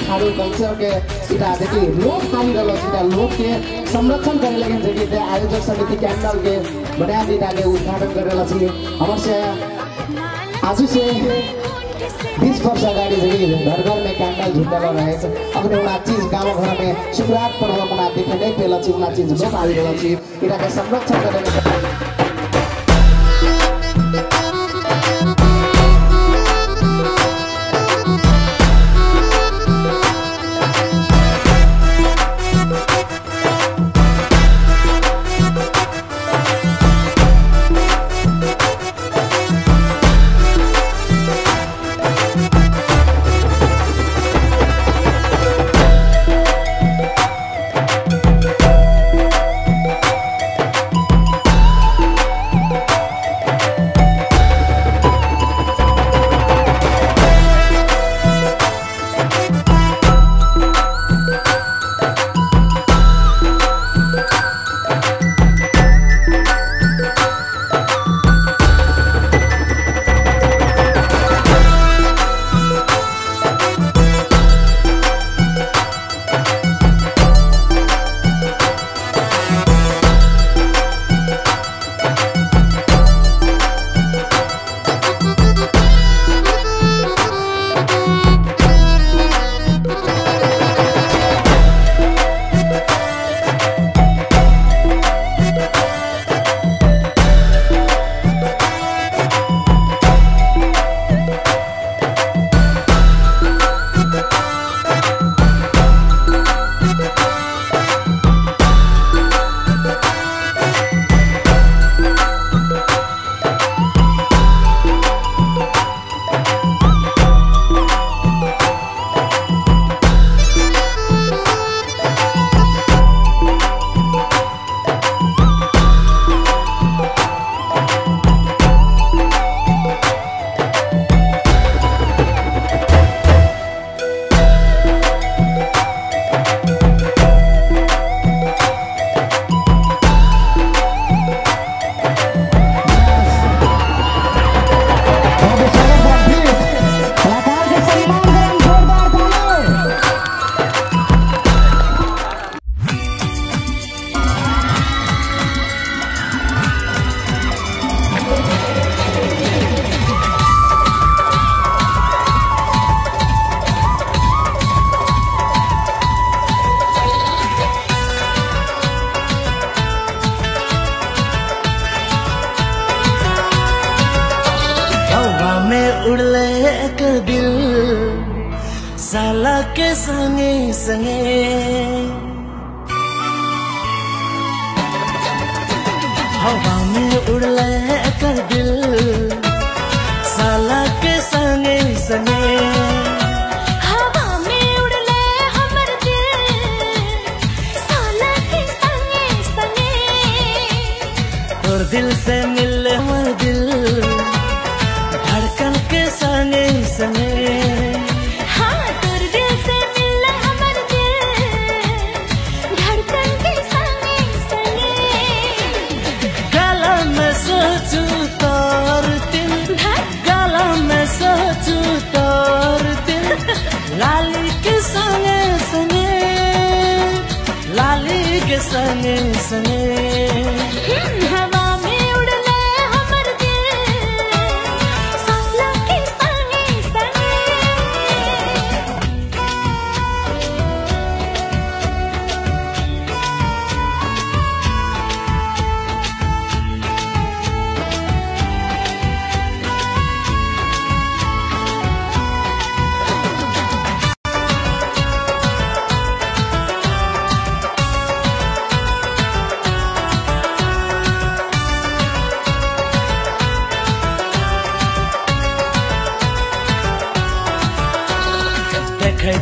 खाड़ी कल्चर के सीधा देखिए लोक कमी रहा सीधा लोक के संरक्षण करे लगे आयोजक समिति कैंडल के बना दी के उद्घाटन करे लगे हमारे से आज से 20 वर्ष अगाड़ी जी घर घर में कैंडल झुंडल रहे अपने उड़ा चीज गाँव घर में सुक्रात पर्व मना देखे नहीं पे उड़ा चीज लोग आई रही इनका संरक्षण करे हवा में उड़ले कर दिल साला के संगे संगे हवा में उड़ले हमर दिल साला के संगे संगे तोर दिल से मिले हमर दिल धड़कन के संगे संगे हाँ तोर दिल से मिले हमर दिल धड़कन के संगे संगे गला में सोचू तोर दिल लाली के संगे संगे लाली के संगे संगे हवा में उड़ले हमर दिल साला के संगे संगे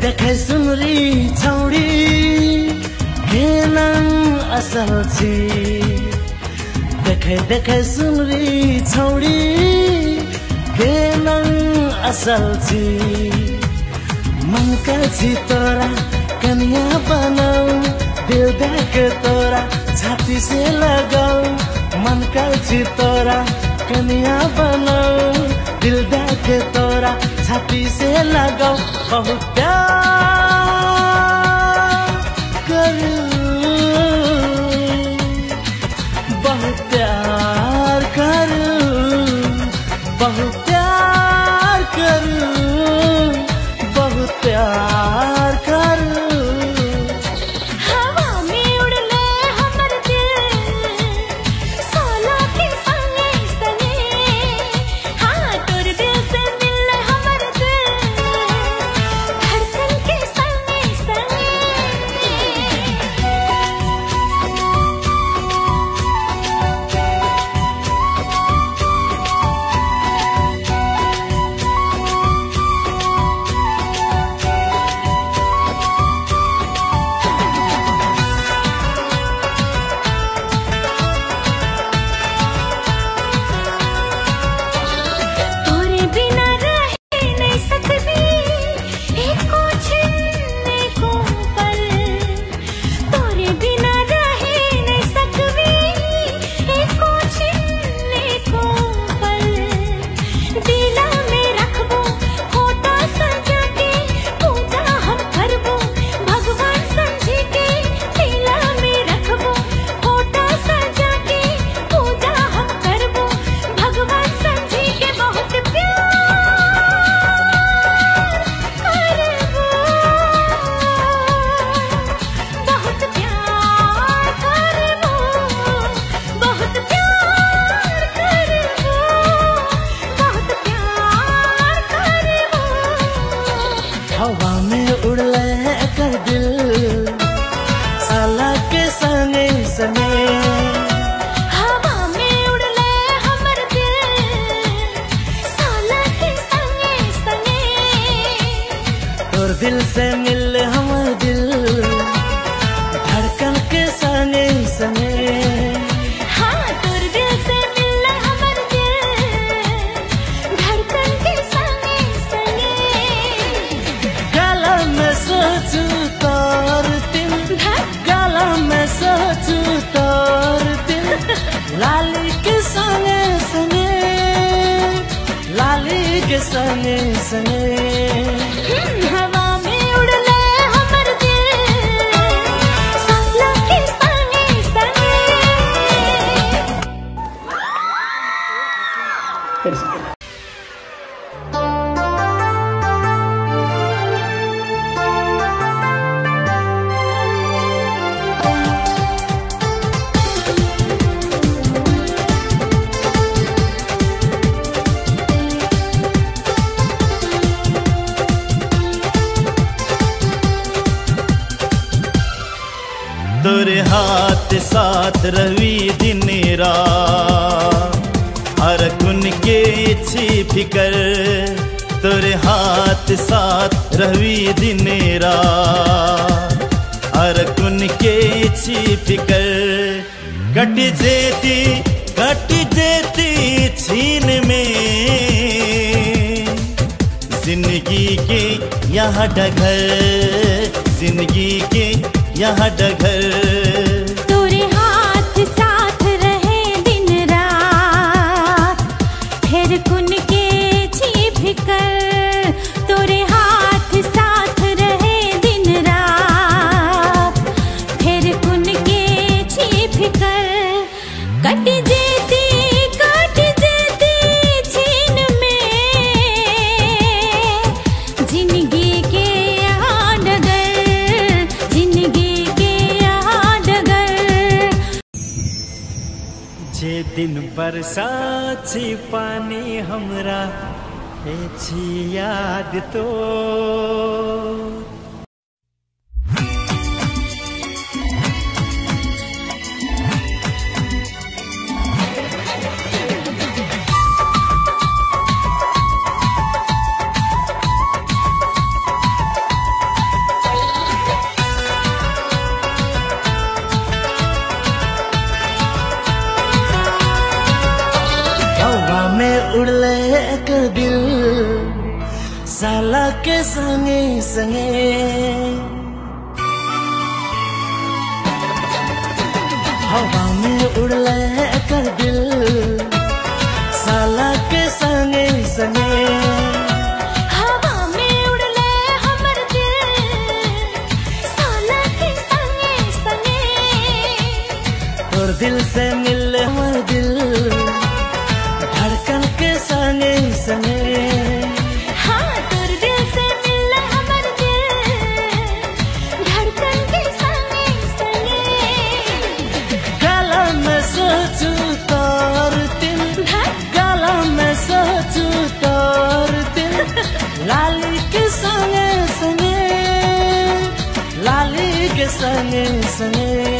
देखे सुनरी छौड़ी भेलन असल छी देखे देखे सुनरी छौड़ी भेलन असल छी मन का छी तोरा कनिया बनाऊ दिल देके तोरा छाती से लगाऊ मन का छी तोरा कनिया बनाऊ दिल देके तोरा छाती से लगाओ बहुत प्यार। के संगे संगे हवा में उड़ले हमर के संगे संगे। तोर हात साथ रही दिन रात हर कुन के छी फिकर, तोर हात साथ रही दिन रात हर कुन के छी फिकर। कट जेती छीन में जिंदगी के यहाँ डगर, जिंदगी के यहाँ डगर। तोरे हाथ साथ रहे दिन रात फिर कुन के छी फिकर, तोरे हाथ साथ रहे दिन रात फिर कुन के छी फिकर। कट जेती छीन में जिंदगी जे दिन बरसाछी पानी हमरा एछी याद तो उड़ले एक दिल साला के संगे संगे हवा में उड़ले एक दिल साला के संगे संगे। हवा में उड़ले हमर दिल साला के संगे संगे, तोर दिल से मिले हमर दिल धड़कन के संगे संगे। हाँ तोर दिल से मिला हमर दिल धड़कन के संगे संगे। गला में सोचू तोर दिल, गला में सोचू तोर दिल लाली के संगे संगे, लाली के संगे संगे।